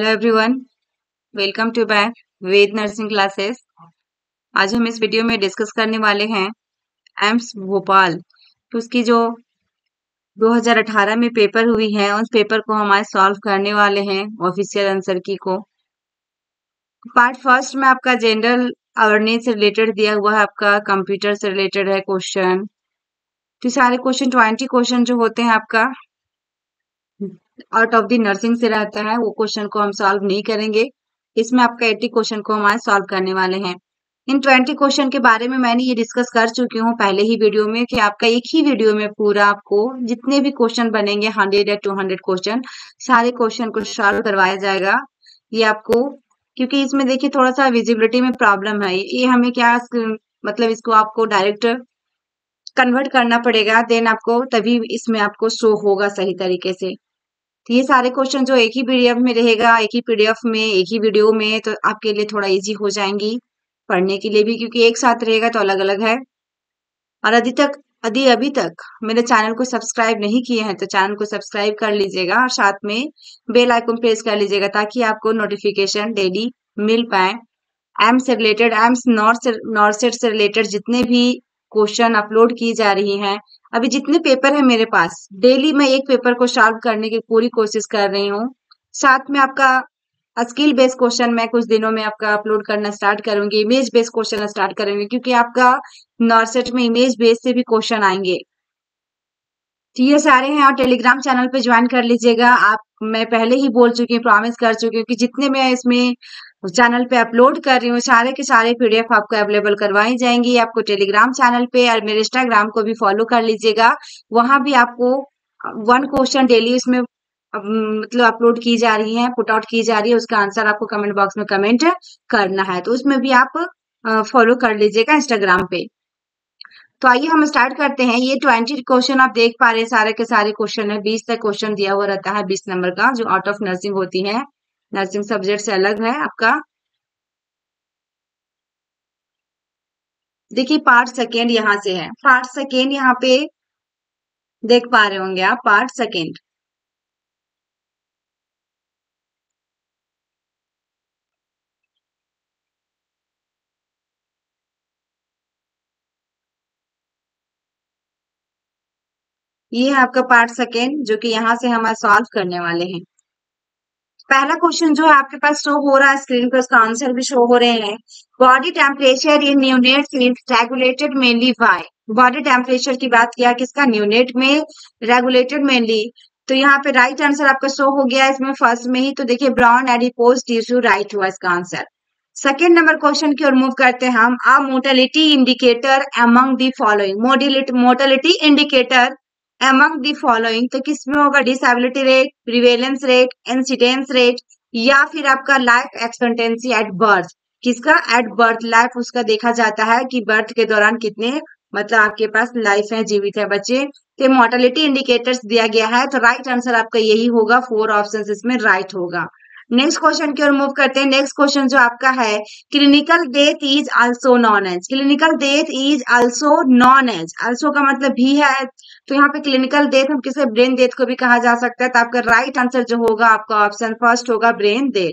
Hello everyone, welcome to back Ved nursing classes. आज हम इस वीडियो में डिस्कस करने वाले हैं एम्स भोपाल, तो उसकी जो 2018 में पेपर हुई है उस पेपर को हम आज सॉल्व करने वाले हैं ऑफिशियल आंसर की को। पार्ट फर्स्ट में आपका जनरल अवेयरनेस से रिलेटेड दिया हुआ है, आपका कंप्यूटर से रिलेटेड है क्वेश्चन। तो सारे क्वेश्चन 20 क्वेश्चन जो होते हैं आपका आउट ऑफ दी नर्सिंग से रहता है, वो क्वेश्चन को हम सॉल्व नहीं करेंगे। इसमें आपका 80 क्वेश्चन को हम आज सॉल्व करने वाले हैं। इन 20 क्वेश्चन के बारे में मैंने ये डिस्कस कर चुकी हूँ पहले ही वीडियो में कि आपका एक ही वीडियो में पूरा आपको जितने भी क्वेश्चन बनेंगे 100 या 200 क्वेश्चन, सारे क्वेश्चन को सॉल्व करवाया जाएगा। ये आपको, क्योंकि इसमें देखिए थोड़ा सा विजिबिलिटी में प्रॉब्लम है, ये हमें क्या मतलब इसको आपको डायरेक्ट कन्वर्ट करना पड़ेगा, देन आपको तभी इसमें आपको शो होगा सही तरीके से। तो ये सारे क्वेश्चन जो एक ही पीडीएफ में रहेगा, एक ही पीडीएफ में, एक ही वीडियो में, तो आपके लिए थोड़ा इजी हो जाएंगी पढ़ने के लिए भी, क्योंकि एक साथ रहेगा तो अलग अलग है। और अभी तक मेरे चैनल को सब्सक्राइब नहीं किए हैं तो चैनल को सब्सक्राइब कर लीजिएगा और साथ में बेल आइकन प्रेस कर लीजिएगा ताकि आपको नोटिफिकेशन डेली मिल पाए। एम्स से रिलेटेड, एम्स नॉर्सेट से रिलेटेड जितने भी क्वेश्चन अपलोड की जा रही हैं, अभी जितने पेपर है मेरे पास, डेली मैं एक पेपर को सॉल्व करने की पूरी कोशिश कर रही हूँ। साथ में आपका स्किल बेस्ड क्वेश्चन मैं कुछ दिनों में आपका अपलोड करना स्टार्ट करूंगी, इमेज बेस्ड क्वेश्चन स्टार्ट करूंगी, क्योंकि आपका नॉर्सेट में इमेज बेस से भी क्वेश्चन आएंगे। तो ये सारे हैं और टेलीग्राम चैनल पे ज्वाइन कर लीजिएगा आप। मैं पहले ही बोल चुकी हूँ, प्रॉमिस कर चुकी हूँ कि जितने मैं इसमें चैनल पे अपलोड कर रही हूँ सारे के सारे पीडीएफ आपको अवेलेबल करवाई जाएंगी आपको टेलीग्राम चैनल पे। और मेरे इंस्टाग्राम को भी फॉलो कर लीजिएगा, वहां भी आपको 1 क्वेश्चन डेली इसमें मतलब अपलोड की जा रही है, पुट आउट की जा रही है, उसका आंसर आपको कमेंट बॉक्स में कमेंट करना है, तो उसमें भी आप फॉलो कर लीजिएगा इंस्टाग्राम पे। तो आइए हम स्टार्ट करते हैं। ये 20 क्वेश्चन आप देख पा रहे हैं, सारे के सारे क्वेश्चन है। 20 तक क्वेश्चन दिया हुआ रहता है, 20 नंबर का, जो आउट ऑफ नर्सिंग होती है, नर्सिंग सब्जेक्ट से अलग है आपका। देखिए पार्ट सेकेंड यहाँ से है, पार्ट सेकेंड यहाँ पे देख पा रहे होंगे आप, पार्ट सेकेंड। ये है आपका पार्ट सेकेंड जो कि यहाँ से हम सॉल्व करने वाले हैं। पहला क्वेश्चन जो है आपके पास शो हो रहा है स्क्रीन पर, उसका आंसर भी शो हो रहे हैं। Body temperature in neonate is regulated mainly by, body temperature की बात किया किसका, न्यूनेट में, रेगुलेटेड मेनली। तो यहाँ पे राइट आंसर आपका शो हो गया इसमें फर्स्ट में ही। तो देखिए ब्राउन एडिपोज टिश्यू राइट हुआ इसका आंसर। सेकेंड नंबर क्वेश्चन की ओर मूव करते हैं हम। A mortality indicator among the following, mortality indicator Among the following, तो किसमें होगा, disability rate, prevalence rate, incidence rate, या फिर आपका लाइफ एक्सपेक्टेंसी एट बर्थ, किसका एट बर्थ लाइफ उसका देखा जाता है कि बर्थ के दौरान कितने मतलब आपके पास लाइफ है, जीवित है बच्चे। तो मोर्टेलिटी इंडिकेटर्स दिया गया है, तो राइट आंसर आपका यही होगा, 4 ऑप्शन इसमें राइट होगा। नेक्स्ट क्वेश्चन की ओर मूव करते हैं। नेक्स्ट क्वेश्चन जो आपका है, clinical death is also known as, clinical death is also known as, also का मतलब भी है, तो यहाँ पे क्लिनिकल डेथ हम किसे ब्रेन डेथ को भी कहा जा सकता है। तो आपका राइट आंसर जो होगा आपका ऑप्शन फर्स्ट होगा, brain death.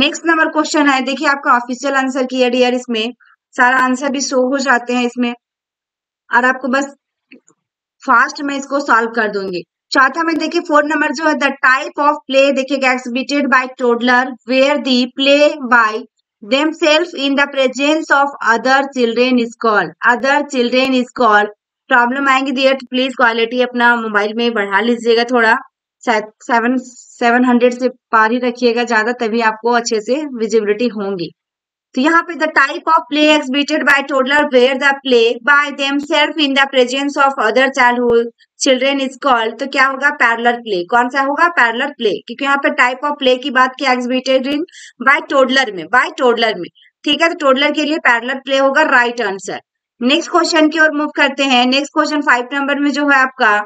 Next number question है, देखिए आपका ऑफिशियल आंसर की डियर, इसमें सारा आंसर भी शो हो जाते हैं इसमें, और आपको बस फास्ट में इसको सॉल्व कर दूंगी। चौथा में देखिए 4 नंबर जो है, द टाइप ऑफ प्ले देखिएगा exhibited by toddler where they play by themselves in the presence of other children is called, other children is called. Problem आएंगे डियर, तो प्लीज क्वालिटी अपना मोबाइल में बढ़ा लीजिएगा थोड़ा, 700 से पार ही रखिएगा ज्यादा, तभी आपको अच्छे से विजिबिलिटी होंगी। तो यहाँ पे the type of play exhibited by toddler where the play by themselves in the presence of other childhood children is called, तो क्या होगा, पैरेलल प्ले। कौन सा होगा, पैरेलल प्ले, क्योंकि यहाँ पे टाइप ऑफ प्ले की बात किया एक्सिबिटेड इन बाय टोडलर में, बाय टोडलर में, ठीक है, तो टोडलर के लिए पैरेलल प्ले होगा राइट आंसर। नेक्स्ट क्वेश्चन की ओर मूव करते हैं। नेक्स्ट क्वेश्चन 5 नंबर में जो है आपका,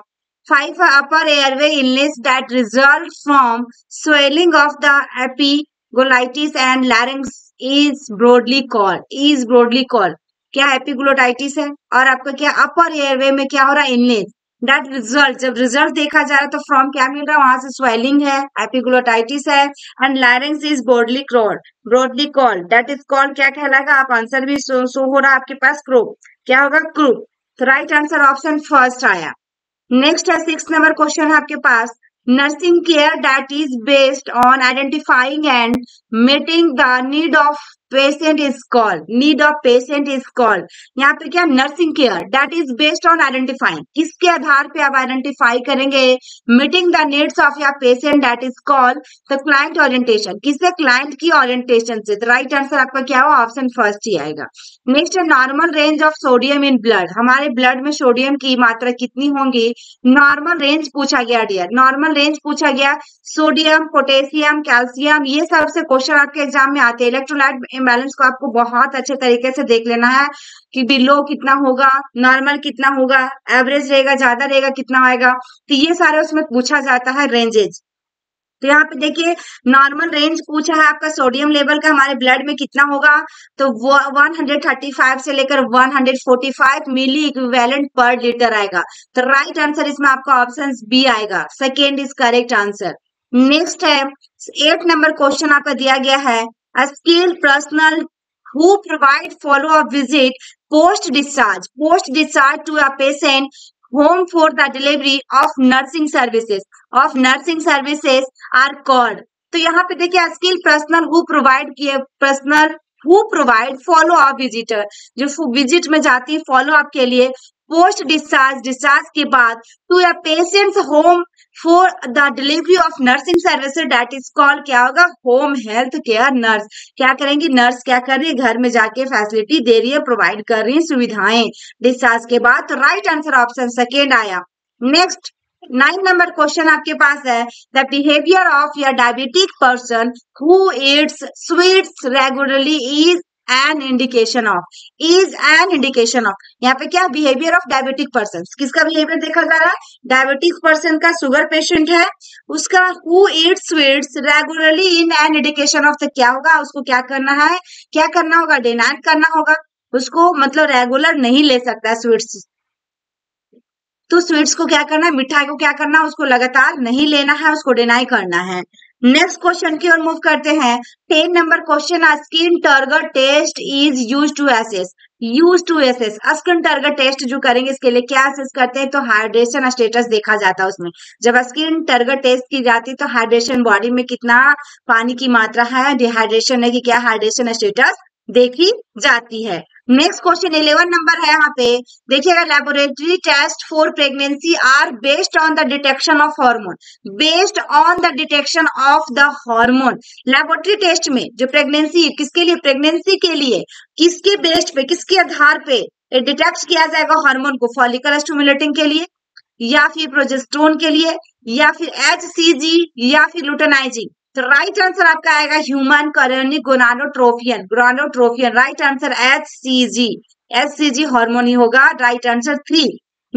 5 upper airway illness that result from swelling of the एपिगोलाइटिस and larynx is broadly called, is broadly called, क्या एपिग्लोटाइटिस है, और आपका क्या अपर एयरवे में क्या हो रहा है, इलनेस, दैट रिजल्ट, जब रिजल्ट देखा जा रहा है तो फ्रॉम क्या मिल रहा है, वहां से स्वेलिंग है, एपिग्लोटाइटिस है, and larynx is broadly called, that is called, क्या कहलाएगा, आप आंसर भी शो हो रहा है आपके पास, क्रूप, क्या होगा, क्रूप। तो राइट आंसर ऑप्शन फर्स्ट आया। नेक्स्ट है 6 नंबर क्वेश्चन है आपके पास, nursing care that is based on identifying and meeting the need of patient is called, need of patient is called। यहाँ पे क्या, nursing care that is based on identifying, इसके आधार पे आप identify करेंगे, meeting the needs of your patient that is called the client orientation, किससे, client की orientation से। तो right answer आपका क्या हो, ऑप्शन फर्स्ट ही आएगा। नेक्स्ट है normal range of sodium in blood, हमारे ब्लड में सोडियम की मात्रा कितनी होंगी, नॉर्मल रेंज पूछा गया डियर, नॉर्मल रेंज पूछा गया, सोडियम, पोटेशियम, कैल्शियम, ये सबसे क्वेश्चन आपके एग्जाम में आते हैं। इलेक्ट्रोलाइट इम्बैलेंस को आपको बहुत अच्छे तरीके से देख लेना है कि बिलो कितना होगा, नॉर्मल कितना होगा, एवरेज रहेगा, ज्यादा रहेगा, कितना आएगा, तो ये सारे उसमें पूछा जाता है रेंजेज। तो यहाँ पे देखिए नॉर्मल रेंज पूछा है आपका सोडियम लेवल का हमारे ब्लड में कितना होगा, तो 135 से लेकर 145 मिली इक्विवेलेंट पर लीटर आएगा। तो राइट आंसर इसमें आपका ऑप्शन बी आएगा, second is correct answer. Next है 8 नंबर क्वेश्चन आपका दिया गया है, a skilled personnel who provide follow up visit post discharge to a patient home for the delivery of nursing services are called। तो यहाँ पे देखिए स्किल पर्सनल हु प्रोवाइड किए, personnel who provide follow up visitor, जो visit में जाती है follow up के लिए, पोस्ट डिस्चार्ज, डिस्चार्ज के बाद, to a patients home for the delivery of nursing services that is called, क्या होगा, होम हेल्थ केयर नर्स। क्या करेंगी नर्स, क्या कर रही है, घर में जाके फैसिलिटी दे रही है, प्रोवाइड कर रही है सुविधाएं डिस्चार्ज के बाद। तो राइट आंसर ऑप्शन सेकेंड आया। नेक्स्ट 9 नंबर क्वेश्चन आपके पास है, the behaviour of your diabetic person who eats sweets regularly is an indication of, is an indication of. यहाँ पे क्या, बिहेवियर ऑफ डायबिटिक पर्सन, किसका बिहेवियर देखा जा रहा है, डायबिटिक पर्सन का, शुगर पेशेंट है उसका, who eats sweets regularly in an indication of. तो क्या होगा, उसको क्या करना है, क्या करना होगा, डिनाइन करना होगा उसको, मतलब रेगुलर नहीं ले सकता स्वीट्स, तो स्वीट्स को क्या करना है, मिठाई को क्या करना है, उसको लगातार नहीं लेना है, उसको डिनाई करना है। नेक्स्ट क्वेश्चन की ओर मूव करते हैं। 10 number question, skin turgor test is use to assess, use to assess, skin turgor test जो करेंगे इसके लिए क्या एसेस करते हैं, तो हाइड्रेशन स्टेटस देखा जाता है उसमें। जब स्किन टर्गर टेस्ट की जाती है तो हाइड्रेशन, बॉडी में कितना पानी की मात्रा है, डिहाइड्रेशन है कि क्या, हाइड्रेशन स्टेटस देखी जाती है। नेक्स्ट क्वेश्चन 11 नंबर है, यहाँ पे देखिएगा, laboratory test for pregnancy are based on the detection of hormone, based on the detection of the hormone. Laboratory test में जो प्रेगनेंसी, किसके लिए, प्रेगनेंसी के लिए, किसके बेस्ड पे, किसके आधार पे डिटेक्ट किया जाएगा हार्मोन को, फॉलिकल स्टिमुलेटिंग के लिए, या फिर प्रोजेस्टेरोन के लिए, या फिर HCG, या फिर लुटेनाइजिंग। तो राइट आंसर आपका आएगा human chorionic gonadotropin, gonadotropin, right answer HCG, HCG hormone ही होगा, राइट आंसर 3।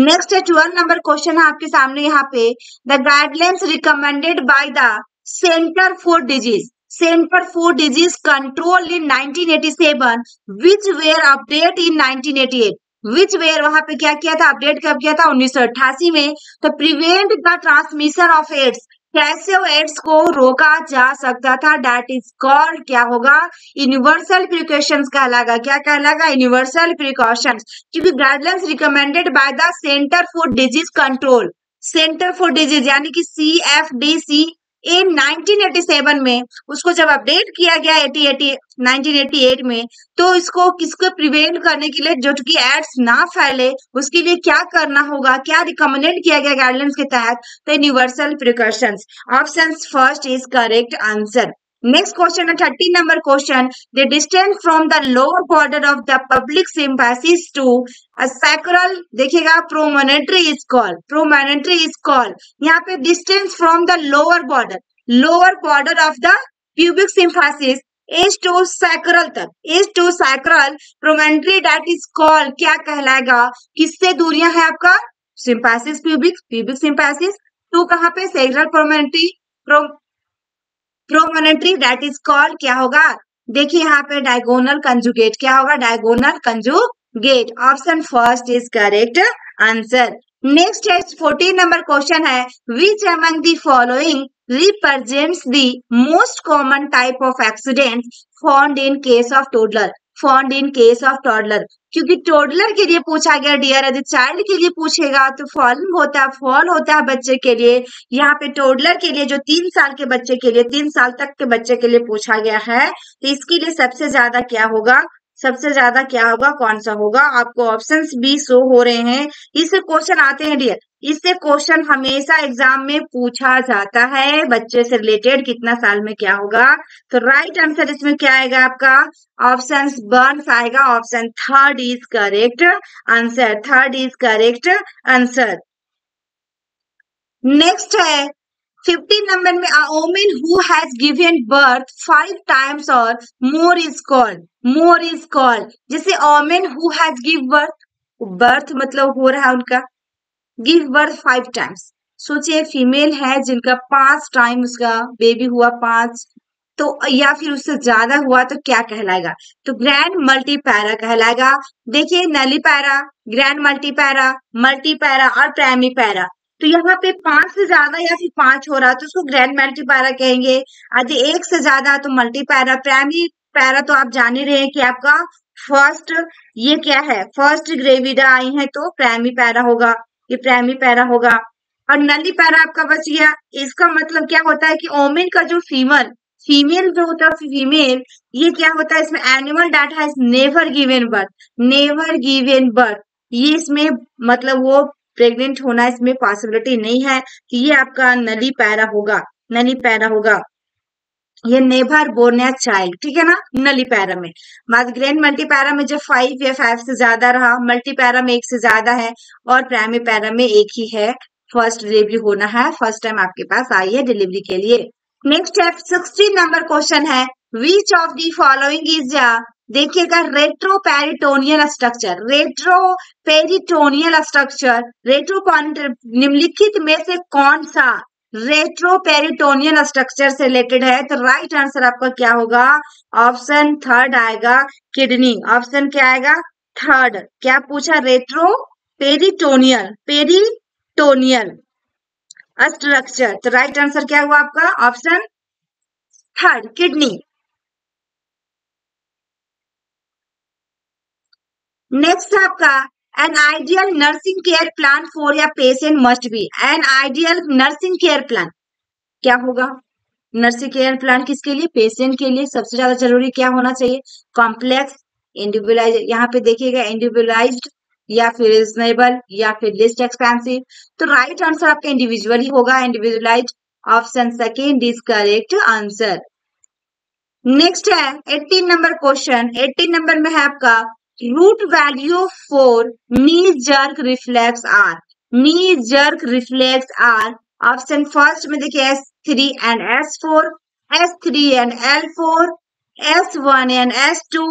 नेक्स्ट है 12 नंबर क्वेश्चन है आपके सामने, यहाँ पे the guidelines recommended by the centre for disease, centre for disease control in 1987 which were update in 1988, which were, वहां पे क्या किया था, अपडेट कब किया था, 1988 में। तो prevent the transmission of AIDS, कैसे एड्स को रोका जा सकता था, डैट इज कॉल्ड, क्या होगा, यूनिवर्सल प्रिकॉशंस कहलाएगा, क्या कहलाएगा, यूनिवर्सल प्रिकॉशंस, क्योंकि guidelines recommended by the centre for disease control, centre for disease यानी कि CFDC इन 1987 में, उसको जब अपडेट किया गया 1988 में, तो इसको, किसको प्रिवेंट करने के लिए, जो कि एड्स ना फैले उसके लिए क्या करना होगा, क्या रिकमेंडेड किया गया गाइडलाइंस के तहत, तो universal precautions, option first is correct answer. Next question है 13 number question, the distance from the lower border of the public symphysis to sacral, देखिएगा promontory is called, promontory is called. यहाँ पे distance from the lower border, lower border of the pubic symphysis as to sacral तक, as to sacral promontory that is called, क्या कहलाएगा, किससे दूरियां है आपका, symphysis pubic, pubic symphysis to कहाँ पे, sacral promontory, promontory that is called, क्या होगा, देखिए यहाँ पे डायगोनल कंजुगेट, क्या होगा, diagonal conjugate, option first is correct answer. Next है 14 नंबर क्वेश्चन है, which among the following represents the most common type of accident found in case of toddler, found in case of toddler. क्योंकि toddler के लिए पूछा गया dear, यदि child के लिए पूछेगा तो फॉल होता है बच्चे के लिए, यहाँ पे टोडलर के लिए जो 3 साल के बच्चे के लिए, 3 साल तक के बच्चे के लिए पूछा गया है, तो इसके लिए सबसे ज्यादा क्या होगा, सबसे ज्यादा क्या होगा, कौन सा होगा। आपको ऑप्शंस भी शो हो रहे हैं। इससे क्वेश्चन आते हैं डियर, इससे क्वेश्चन हमेशा एग्जाम में पूछा जाता है बच्चे से रिलेटेड, कितना साल में क्या होगा। तो राइट आंसर इसमें क्या आएगा, आपका ऑप्शन बर्न्स आएगा, option third is correct answer, third is correct answer. Next है 15 नंबर में, a woman who has given birth 5 times or more is called, more is called। जैसे woman who has given birth, birth मतलब हो रहा है उनका, give birth 5 times। सोचिए female है जिनका 5 टाइम उसका बेबी हुआ, 5 तो या फिर उससे ज्यादा हुआ तो क्या कहलाएगा, तो ग्रैंड मल्टीपैरा कहलाएगा। देखिए नलीपैरा, ग्रैंड मल्टीपैरा, मल्टीपैरा और प्राइमीपैरा। तो यहाँ पे 5 से ज्यादा या फिर 5 हो रहा है तो उसको ग्रैंड मल्टीपैरा कहेंगे। यदि 1 से ज्यादा तो मल्टीपैरा। प्राइमरी पैरा तो आप जान ही रहे हैं कि आपका फर्स्ट, ये क्या है, फर्स्ट ग्रेविडा आई है तो प्राइमरी पैरा होगा, ये प्राइमरी पैरा होगा। और नली पैरा आपका बच गया। इसका मतलब क्या होता है कि ओमेन का जो फीमेल, फीमेल जो होता है, फीमेल ये क्या होता है, इसमें एनिमल डाटा है, never given birth, never given birth. ये इसमें मतलब वो प्रेग्नेंट होना इसमें पॉसिबिलिटी नहीं है, कि ये आपका नली पैरा होगा, नली पैरा होगा, ये नेवर बोर्न या चाइल्ड, ठीक है ना, नली पैरा में। बाद ग्रैंड मल्टीपैरा में जब 5 या 5 से ज्यादा रहा, मल्टीपैरा में 1 से ज्यादा है और प्राइमरी पैरा में 1 ही है, फर्स्ट डिलीवरी होना है, फर्स्ट टाइम आपके पास आई है डिलीवरी के लिए। नेक्स्ट है 16 नंबर क्वेश्चन है, which of the following is, देखिएगा, रेट्रोपेरिटोनियल स्ट्रक्चर, रेट्रोपेरिटोनियल स्ट्रक्चर, निम्नलिखित में से कौन सा रेट्रोपेरिटोनियल स्ट्रक्चर से रिलेटेड है। तो राइट आंसर आपका क्या होगा, ऑप्शन थर्ड आएगा, किडनी। ऑप्शन क्या आएगा, थर्ड। क्या पूछा, रेट्रोपेरिटोनियल, पेरिटोनियल स्ट्रक्चर। तो राइट आंसर क्या हुआ आपका, ऑप्शन थर्ड, किडनी। नेक्स्ट आपका, an ideal nursing care plan for या patient must be, an ideal nursing care plan क्या होगा, नर्सिंग केयर प्लान किसके लिए, पेशेंट के लिए। सबसे ज्यादा जरूरी क्या होना चाहिए, कॉम्प्लेक्स, इंडिविजुअलाइज, यहाँ पे देखिएगा इंडिविजुअलाइज्ड या फिर रिजनेबल या फिर लिस्ट एक्सपेंसिव। तो राइट आंसर आपका इंडिविजुअल ही होगा, individualize, option second is correct answer. Next है 18 नंबर क्वेश्चन, 18 नंबर में है आपका, root value for knee jerk reflex are, knee jerk reflex are. Option first में देखिए S3 and S4, S3 and L4, S1 and S2,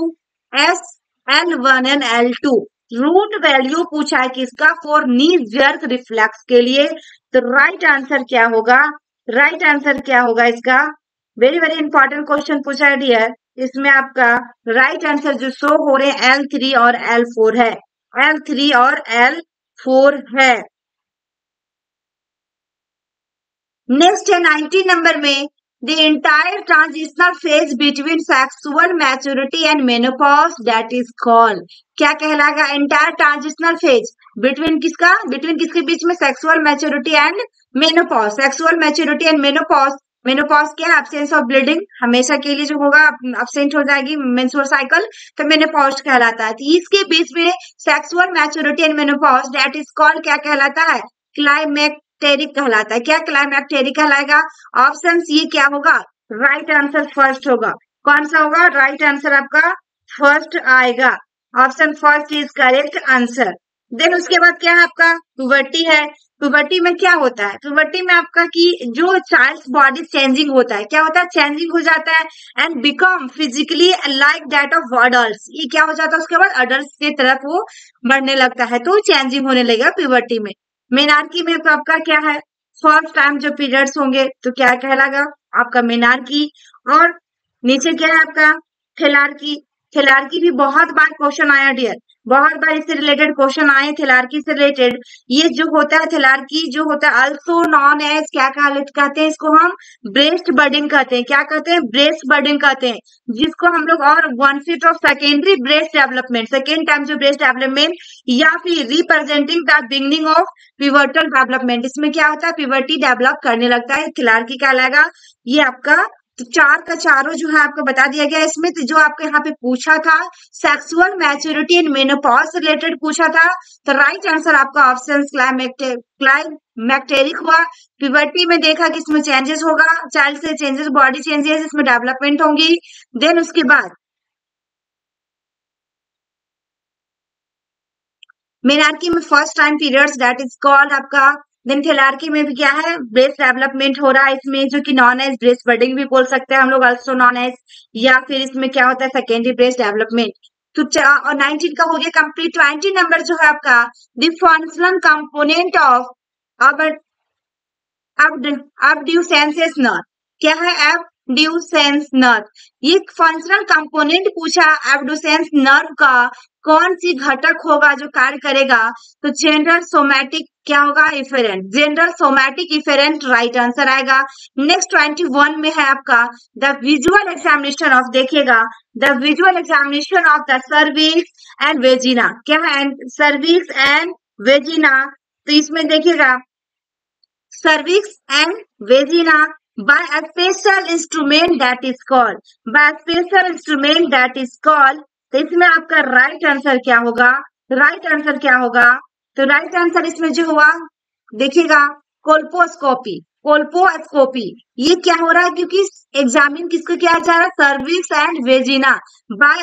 L1 and L2। Root value पूछा है किसका, for knee jerk reflex के लिए। तो right answer क्या होगा, राइट आंसर क्या होगा इसका, वेरी वेरी इंपॉर्टेंट क्वेश्चन पूछा है डियर। इसमें आपका राइट आंसर जो शो हो रहे हैं L3 और L4 है, L3 और L4 है। नेक्स्ट है 19 नंबर में, the entire transitional phase between sexual maturity and menopause that is called, क्या कहलाएगा, एंटायर ट्रांजिशनल फेज बिटवीन किसका, बिटवीन किसके बीच में, sexual maturity and menopause, sexual maturity and menopause. Menopause क्या है, एब्सेंस ऑफ ब्लीडिंग, हमेशा के लिए जो होगा एब्सेंट हो जाएगी मेंस्ट्रुअल साइकिल, तो मेनोपॉज कहलाता है। तो इसके बीच में sexual maturity and menopause that is called, क्या कहलाता है, क्लाइमेक्टेरिक कहलाता है। क्या क्लाइमेक्टेरिक कहलाएगा, ऑप्शन ये क्या होगा, राइट आंसर फर्स्ट होगा। कौन सा होगा, राइट आंसर आपका फर्स्ट आएगा, option first is correct answer. Then उसके बाद क्या है आपका, प्यूबर्टी है। प्यूबर्टी में क्या होता है, प्यूबर्टी में आपका कि जो चाइल्ड बॉडी चेंजिंग होता है, क्या होता है, चेंजिंग हो जाता है, and become physically like that of adults. ये क्या हो जाता है, उसके बाद अडल्ट की तरफ वो बढ़ने लगता है, तो चेंजिंग होने लगेगा प्यूबर्टी में। मेनार्की में तो आपका क्या है, फर्स्ट टाइम जो पीरियड्स होंगे तो क्या कहलाएगा आपका, मेनार्की। और नीचे क्या है आपका, थेलार्की। थैलार्की भी बहुत बार क्वेश्चन आया डियर, बहुत बार इससे रिलेटेड क्वेश्चन आए थैलार्की से रिलेटेड। ये जो होता है थैलार्की जो होता है अल्सो नॉन एज क्या कहते हैं इसको, हम ब्रेस्ट बर्डन कहते हैं। क्या कहते हैं? ब्रेस्ट बर्डन कहते हैं, जिसको हम लोग और 1 feet of secondary breast development, second time जो ब्रेस्ट डेवलपमेंट या फिर representing the beginning of pubertal development. इसमें क्या होता है? पिवर्टी डेवलप करने लगता है, थैलार्की कहलाएगा। ये आपका तो चार का चारों जो है आपको बता दिया गया। इसमें तो जो आपको यहाँ पे पूछा था sexual maturity and menopause related पूछा था, तो राइट आंसर आपका ऑप्शन क्लाइमैक्टेरिक हुआ। पिवर्टी में देखा कि इसमें चेंजेस होगा, चाइल्ड से चेंजेस, बॉडी चेंजेस, इसमें डेवलपमेंट होंगी। देन उसके बाद मेनार्की में first time periods that is called आपका। देन थैलार्की में भी क्या है? ब्रेस्ट डेवलपमेंट हो रहा है इसमें, जो कि नॉन एज ब्रेस्ट बर्डिंग भी बोल सकते हैं हम लोग, अल्सो नॉन एज, या फिर इसमें क्या होता है सेकेंडरी ब्रेस्ट डेवलपमेंट। तो और 19 का हो गया कंप्लीट। 20 नंबर जो है आपका the functional component of abducens nerve. क्या है? Abducens nerve. ये फंक्शनल कंपोनेंट पूछा एब्ड्यूसेंस नर्व का, कौन सी घटक होगा जो कार्य करेगा? तो जनरल सोमैटिक क्या होगा? Efferent, general somatic efferent right answer आएगा। नेक्स्ट 21 में है आपका द विजुअल एग्जामिनेशन ऑफ, देखिएगा the visual examination of the cervix and vagina. क्या है? Cervix and vagina. तो इसमें देखिएगा cervix and vagina by a special instrument that is called, by a special instrument that is called. तो इसमें आपका right answer क्या होगा? राइट आंसर क्या होगा? तो राइट आंसर इसमें जो हुआ देखिएगा कोल्पोस्कोपी, कोल्पोस्कोपी। ये क्या हो रहा है? क्योंकि एग्जामिन किसको किया जा रहा है? Cervix and vagina by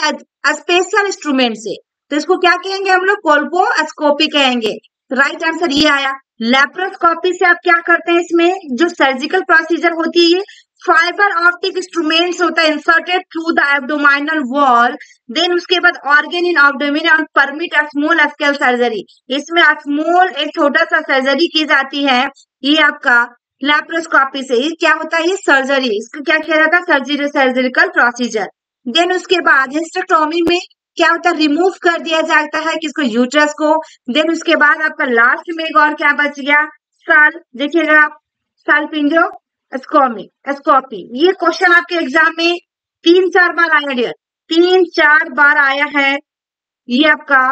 special instrument से, तो इसको क्या कहेंगे हम लोग? कोल्पोस्कोपी कहेंगे। राइट आंसर ये आया। लैप्रोस्कोपी से आप क्या करते हैं? इसमें जो सर्जिकल प्रोसीजर होती है, ये फाइबर ऑप्टिक इंस्ट्रूमेंट्स होता है inserted through the abdominal wall. Then उसके बाद ऑर्गेन इन एब्डोमेन और परमिट स्मॉल स्केल सर्जरी। इसमें स्मॉल एक छोटा सा सर्जरी की जाती है, ये आपका लैप्रोस्कोपी से। ये क्या होता है? ये सर्जरी, इसको क्या किया जाता है? Surgery, surgical procedure. देन उसके बाद हिस्टेक्टोमी में क्या होता है? रिमूव कर दिया जाता है किसको? यूट्रस को। देन उसके बाद आपका लास्ट में एक और क्या बच गया? साल, देखिएगा सालपिंजो स्कोपी। ये क्वेश्चन आपके एग्जाम में 3-4 बार आया डियर, 3-4 बार आया है। ये आपका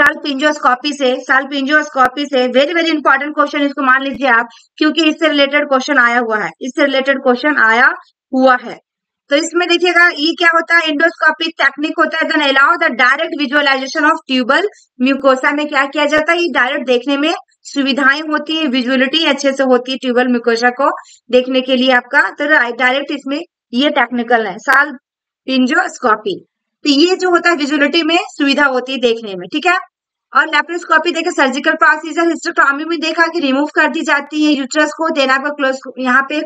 सालपिंजोस्कोपी से, सालपिंजोस्कोपी से वेरी वेरी इंपॉर्टेंट क्वेश्चन, इसको मान लीजिए आप, क्योंकि इससे रिलेटेड क्वेश्चन आया हुआ है, इससे रिलेटेड क्वेश्चन आया हुआ है। तो इसमें देखिएगा ये क्या होता है? एंडोस्कोपिक टेक्निक होता है। Then allow the direct visualisation of tubal mucosa. में क्या किया जाता है? ये डायरेक्ट देखने में सुविधाएं होती है, विजुअलिटी अच्छे से होती है ट्यूबल म्यूकोसा को देखने के लिए आपका। तो डायरेक्ट इसमें ये टेक्निकल है सालपिंजोस्कोपी। तो ये जो होता है विजुअलिटी में सुविधा होती है देखने में, ठीक है। और लैप्रोस्कोपी देखे सर्जिकल प्रोसीजर, हिस्टोटॉमी में देखा कि रिमूव कर दी जाती है यूट्रस को। देना यहाँ पे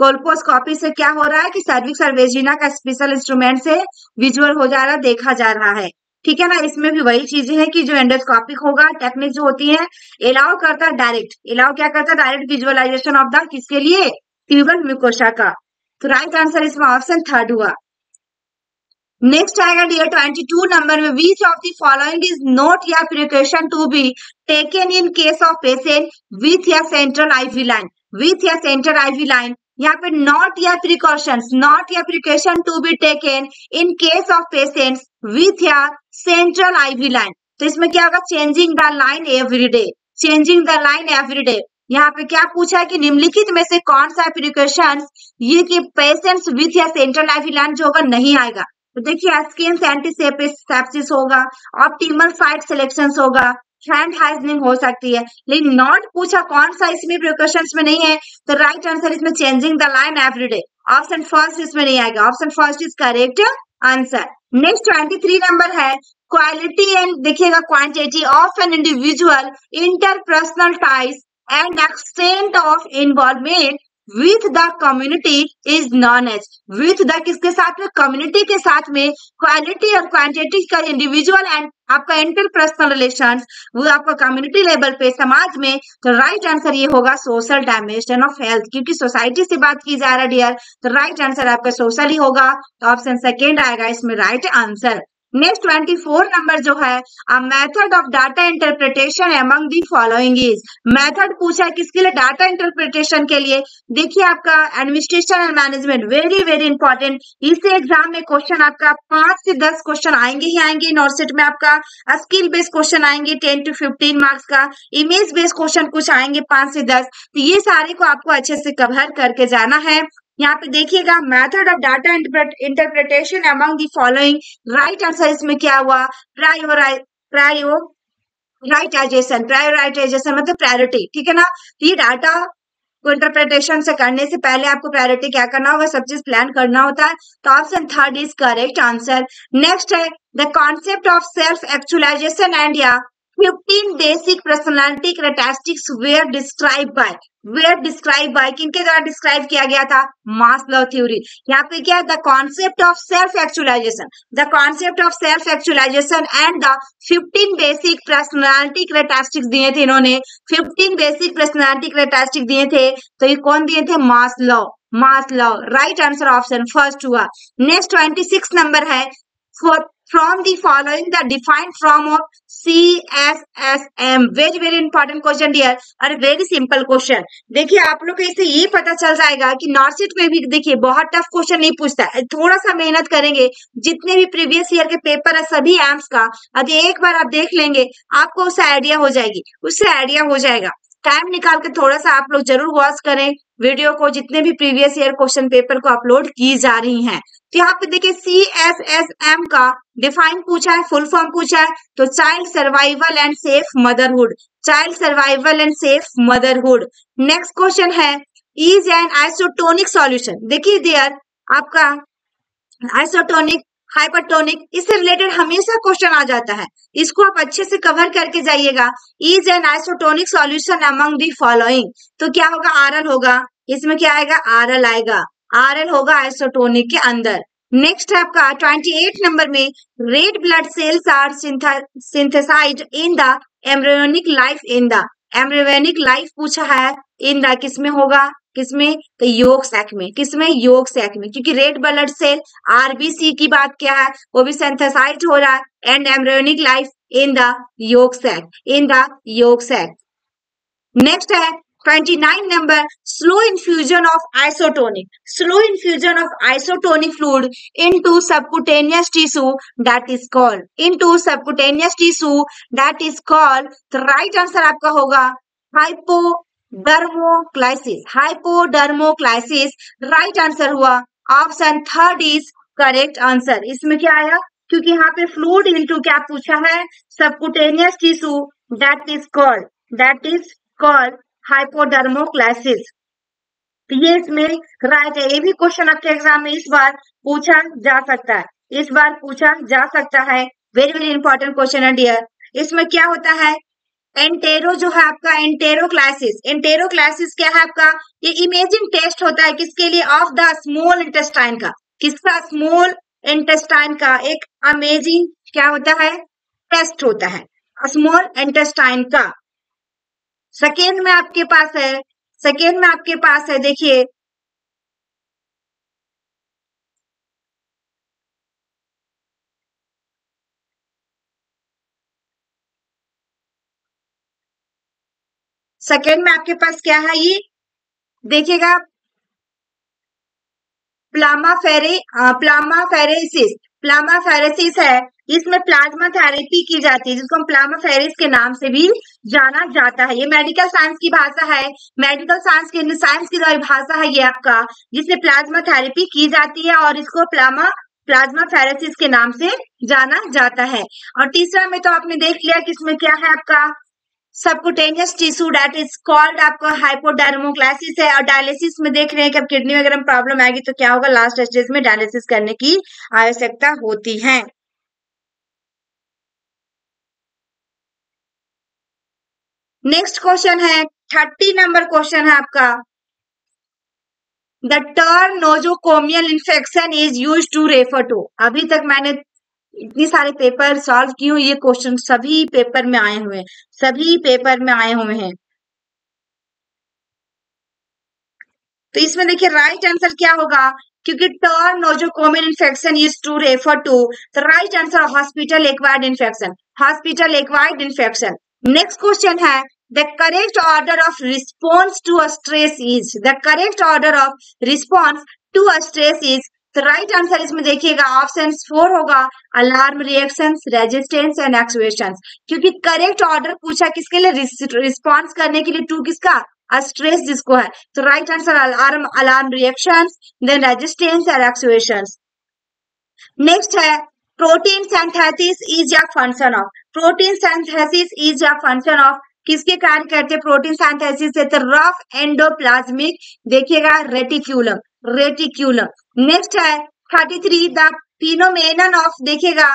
कोल्पोस्कोपी से क्या हो रहा है कि सर्विक्स और वेजिना का स्पेशल इंस्ट्रूमेंट से विजुअल हो जा रहा है, देखा जा रहा है, ठीक है ना। इसमें भी वही चीजें हैं कि जो एंडोस्कोपिक होगा टेक्निक जो होती है एलाउ करता है डायरेक्ट, एलाउ क्या करता है? डायरेक्ट विजुअलाइजेशन ऑफ द किसके लिए? ट्यूबल म्यूकोसा का। तो राइट आंसर इसमें ऑप्शन 3 हुआ। नेक्स्ट आएगा डियर 22 नंबर में which of the following is not a precaution to be taken in case of patient with a central IV line, with a central IV line. यहाँ पे not a precautions, not a precaution to be taken in case of patients with a central IV line. तो इसमें क्या होगा? Changing the line every day, changing the line every day. यहाँ पे क्या पूछा है कि निम्नलिखित में से कौन सा प्रिकॉशंस ये कि patients with a central IV line जो होगा नहीं आएगा। तो देखिए स्किन सेप्सिस होगा, ऑप्टिमल साइट सिलेक्शन होगा, हैंड हाइजनिंग हो सकती है, लेकिन नॉट पूछा कौन सा इसमें प्रिकॉशंस में नहीं है। तो राइट आंसर इसमें changing the line everyday, option first इसमें नहीं आएगा, option first is correct answer. Next 23 number है क्वालिटी एंड देखिएगा quantity of an individual interpersonal ties and extent of involvement with the community is known as with the किसके साथ में, community के साथ में, क्वालिटी और क्वांटिटी का इंडिविजुअल एंड आपका इंटरपर्सनल रिलेशंस, वो आपका कम्युनिटी लेवल पे समाज में, तो राइट आंसर ये होगा सोशल डायमेंशन ऑफ हेल्थ, क्योंकि सोसाइटी से बात की जा रहा है डियर, तो राइट आंसर आपका सोशल ही होगा, तो ऑप्शन सेकेंड आएगा इसमें राइट आंसर। नेक्स्ट 24 नंबर जो है, a method of data interpretation among the following is, method पूछा किसके लिए, डाटा इंटरप्रिटेशन के लिए। देखिए आपका administration and management very very important, इससे एग्जाम में क्वेश्चन आपका 5 से 10 क्वेश्चन आएंगे ही आएंगे। नॉर्सेट में आपका स्किल बेस्ड क्वेश्चन आएंगे 10 से 15 मार्क्स का, इमेज बेस्ड क्वेश्चन कुछ आएंगे 5 से 10, तो ये सारे को आपको अच्छे से कवर करके जाना है। यहाँ पे देखिएगा method of data interpretation among the following, right answer इसमें क्या हुआ, प्रायोराइजेशन, प्रायोराइजेशन मतलब प्रायोरिटी, ठीक है ना। ये डाटा को इंटरप्रिटेशन से करने से पहले आपको प्रायोरिटी क्या करना होगा, सब चीज प्लान करना होता है, तो option third is correct answer. Next है the concept of self actualisation and या 15 basic personality characteristics were describe by किनके द्वारा डिस्क्राइब किया गया था, मास्लो थ्योरी। यहाँ पे क्या है, the concept of self actualisation, the concept of self actualisation and the 15 basic personality characteristics दिए थे इन्होंने, 15 बेसिक पर्सनालिटी कैरेक्टरिस्टिक्स दिए थे, तो ये कौन दिए थे, Maslow, right answer option first हुआ। नेक्स्ट 26 नंबर है, From the following the defined form of CSSM, very very important question dear, और very simple question। देखिए आप लोग को इससे ये पता चल जाएगा कि नॉर्सेट में भी देखिए बहुत टफ क्वेश्चन नहीं पूछता है, थोड़ा सा मेहनत करेंगे, जितने भी प्रीवियस ईयर के पेपर है सभी एम्स का अभी एक बार आप देख लेंगे, आपको उससे आइडिया हो जाएगी, उससे आइडिया हो जाएगा। टाइम निकाल के थोड़ा सा आप लोग जरूर वॉच करें वीडियो को, जितने भी प्रीवियस ईयर क्वेश्चन पेपर को अपलोड की जा रही हैं। तो यहाँ पे देखिए CSSM का डिफाइन पूछा है, फुल फॉर्म पूछा है, तो child survival and safe motherhood, child survival and safe motherhood. Next question है इज एन आइसोटोनिक सॉल्यूशन, देखिए देयर आपका आइसोटोनिक हाइपरटोनिक इससे रिलेटेड हमेशा क्वेश्चन आ जाता है, इसको आप अच्छे से कवर करके जाइएगा। Is an isotonic solution among the following, तो क्या होगा, आरएल होगा, इसमें क्या आएगा, आरएल आएगा, आरएल होगा आइसोटोनिक के अंदर। नेक्स्ट है आपका 28 नंबर में, red blood cells are synthesized in the embryonic life, in the embryonic life पूछा है, इन द किसमें होगा, किसमें, तो योग सैक में, किसमें, योग सैक में, क्योंकि रेड ब्लड सेल आरबीसी की बात क्या है, वो भी सिंथेसाइज हो रहा है, and embryonic life in the yolk sac, in the yolk sac. Next है 29 number, slow infusion of isotonic, slow infusion of isotonic fluid into subcutaneous tissue that is called, into subcutaneous tissue that is called, तो right answer आपका होगा hypodermoclysis, hypodermoclysis right answer हुआ, option third is correct answer. इसमें क्या आया, क्योंकि यहाँ पे फ्लूइड इनटू क्या पूछा है, subcutaneous tissue that is called hypodermoclysis, ये इसमें राइट है। ये भी क्वेश्चन आपके एग्जाम में इस बार पूछा जा सकता है, इस बार पूछा जा सकता है, वेरी वेरी इंपॉर्टेंट क्वेश्चन है डियर। इसमें क्या होता है, एंटेरो जो है आपका एंटेरोक्लाइसिस, एंटेरोक्लाइसिस क्या है आपका, ये इमेजिंग टेस्ट होता है किसके लिए, ऑफ द स्मॉल इंटेस्टाइन का, किसका, स्मॉल इंटेस्टाइन का एक अमेजिंग क्या होता है, टेस्ट होता है स्मॉल इंटेस्टाइन का। सेकेंड में आपके पास है, सेकेंड में आपके पास है देखिए सेकेंड में आपके पास क्या है, ये देखिएगा प्लामाफेरेसिस है, इसमें प्लाज्मा थेरेपी की जाती है, जिसको हम प्लामाफेरेस के नाम से भी जाना जाता है। ये मेडिकल साइंस की भाषा है, मेडिकल साइंस की भाषा है ये आपका, जिसमें प्लाज्मा थेरेपी की जाती है और इसको प्लाज्माफेरेसिस के नाम से जाना जाता है। और तीसरा में तो आपने देख लिया कि इसमें क्या है आपका subcutaneous tissue that is called आपका हाइपोडर्मोक्लाइसिस है, और डायलिसिस में देख रहे हैं कि अब किडनी वगैरह में प्रॉब्लम आएगी तो क्या होगा, लास्ट स्टेज में डायलिसिस करने की आवश्यकता होती है। नेक्स्ट क्वेश्चन है 30 नंबर क्वेश्चन है आपका, the term nosocomial infection is use to refer to. अभी तक मैंने इतनी सारे पेपर सॉल्व किए, ये क्वेश्चन सभी पेपर में आए हुए हैं, सभी पेपर में आए हुए हैं। तो इसमें देखिए राइट आंसर क्या होगा, क्योंकि term nosocomial infection is to refer to, तो right answer hospital acquired infection, hospital acquired infection. Next question है The correct order of response to a stress is, the correct order of response to a stress is, तो right answer इसमें देखिएगा option 4 होगा, alarm, reaction, resistance and actuation. क्योंकि correct order पूछा किसके लिए, response करने के लिए टू किसका, स्ट्रेस जिसको है, तो right answer alarm, alarm, reaction, then resistance and actuation. Next है protein synthesis is a function of, protein synthesis is a function of किसके कारण करते हैं प्रोटीन सिंथेसिस से, तो रफ एंडोप्लाज्मिक देखिएगा रेटिक्यूलम, रेटिक्यूलम। नेक्स्ट है 33 द फिनोमेनन ऑफ देखिएगा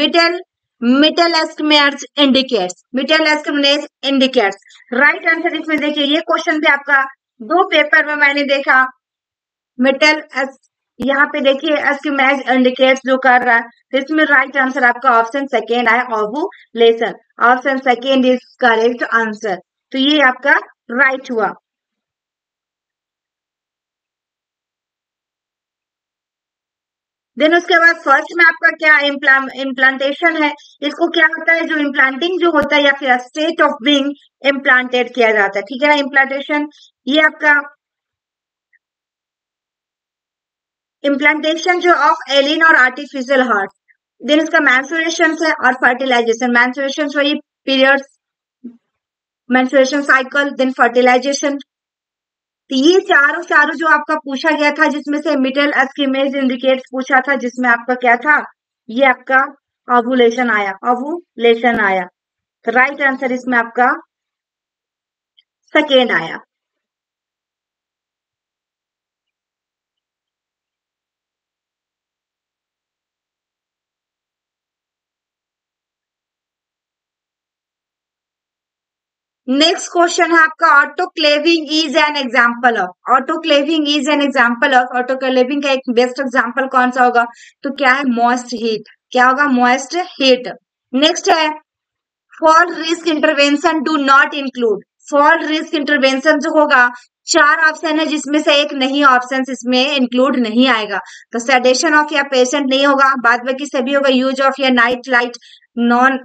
मेटलस्कमेर्स इंडिकेट्स, मेटलस्कमेर्स इंडिकेट्स, राइट आंसर इसमें देखिए। ये क्वेश्चन भी आपका दो पेपर में मैंने देखा, मेटल यहाँ पे देखिए एस्किमेज इंडिकेट्स जो कर रहा है, तो इसमें राइट आंसर आपका ऑप्शन सेकेंड है, ovulation, option second is correct answer. तो ये आपका राइट हुआ। देन उसके बाद फर्स्ट में आपका क्या इम्प्लांटेशन है, इसको क्या होता है जो इम्प्लांटिंग जो होता है या फिर स्टेट ऑफ बीइंग इम्प्लांटेड किया जाता है, ठीक है ना, इम्प्लांटेशन। ये आपका इम्प्लांटेशन जो ऑफ एलिन और आर्टिफिशियल हार्ट, देन इसका मैंसुरेशन है और फर्टिलाइजेशन, मैंसुरेशन वही periods, menstruation cycle, then fertilisation. तो ये चारों जो आपका पूछा गया था, जिसमें से मिडल एस्किमेज इंडिकेट्स पूछा था, जिसमें आपका क्या था, ये आपका ओवुलेशन आया, ओवुलेशन आया, तो राइट आंसर इसमें आपका सेकेंड आया। नेक्स्ट क्वेश्चन है आपका autoclaving is an example of, autoclaving is an example of, autoclaving का एक बेस्ट एग्जाम्पल कौन सा होगा, तो क्या है मॉइस्ट हीट, क्या होगा मॉइस्ट हीट। नेक्स्ट है fall risk intervention do not include, fall risk intervention जो होगा, चार ऑप्शन है जिसमें से एक नहीं ऑप्शन इसमें इंक्लूड नहीं आएगा, तो सेडेशन ऑफ या पेशेंट नहीं होगा, बाद बाकी सभी होगा, use of a night light, non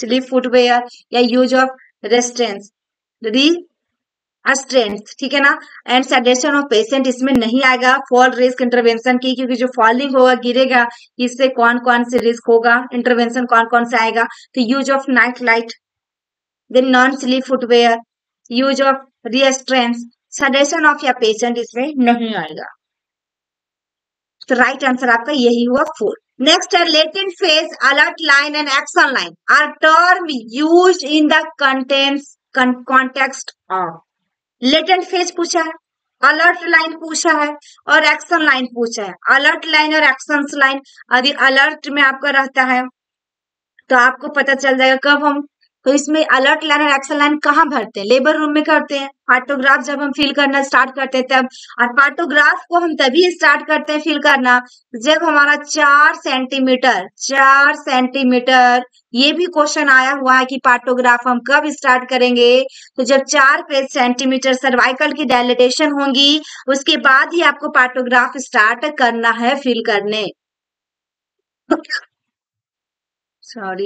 slip footwear या यूज ऑफ रेस्ट्रेंस, रिस्ट्रेंस, ठीक है ना, एंड सेडेशन ऑफ पेशेंट इसमें नहीं आएगा फॉल रिस्क इंटरवेंशन की, क्योंकि जो फॉलिंग होगा गिरेगा, इससे कौन कौन से रिस्क होगा, इंटरवेंशन कौन कौन से आएगा, तो use of night light, then non slip footwear, use of restraints, sedation of a patient इसमें नहीं आएगा, तो राइट आंसर आपका यही हुआ 4। नेक्स्ट है latent phase, alert line and action line are term used in the context of, latent phase पूछा है, अलर्ट लाइन पूछा है और एक्शन लाइन पूछा है, अलर्ट लाइन और एक्शन लाइन। यदि अलर्ट में आपका रहता है तो आपको पता चल जाएगा कब हम, तो इसमें अलर्ट लाइन और एक्शन लाइन कहाँ भरते हैं, लेबर रूम में करते हैं, पार्टोग्राफ जब हम फिल करना स्टार्ट करते हैं तब, और पार्टोग्राफ को हम तभी स्टार्ट करते हैं फिल करना जब हमारा 4 सेंटीमीटर, 4 सेंटीमीटर, ये भी क्वेश्चन आया हुआ है कि पार्टोग्राफ हम कब स्टार्ट करेंगे, तो जब 4 सेंटीमीटर सर्वाइकल की डायलेटेशन होंगी उसके बाद ही आपको पार्टोग्राफ स्टार्ट करना है फिल करने। सॉरी,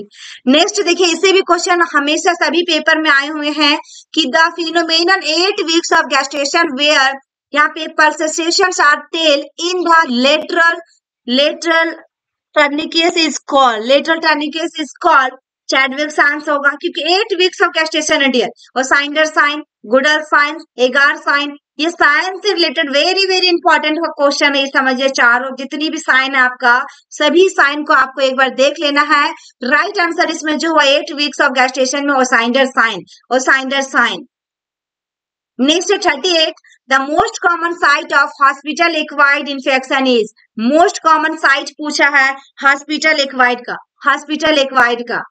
नेक्स्ट देखिए, इससे भी क्वेश्चन हमेशा सभी पेपर में आए हुए हैं कि the phenomenon 8 weeks of gestation where यहाँ पे पल्सेशंस आर टेल in the lateral fornices is called, lateral fornices is called Chadwick signs होगा, क्योंकि 8 वीक्स ऑफ गैस्ट्रेशन है डियर, और Osiander sign, Goodell sign, Hegar sign, ये साइंस से related very very important question है, समझिए। चारों जितनी भी साइन है आपका, सभी साइन को आपको एक बार देख लेना है। राइट आंसर इसमें जो हुआ 8 वीक्स ऑफ गैस्ट्रेशन में Osiander sign, Osiander sign. Next 38 the most common site of hospital acquired infection is, most common site पूछा है हॉस्पिटल एक्वायर्ड का, हॉस्पिटल एक्वायर्ड का।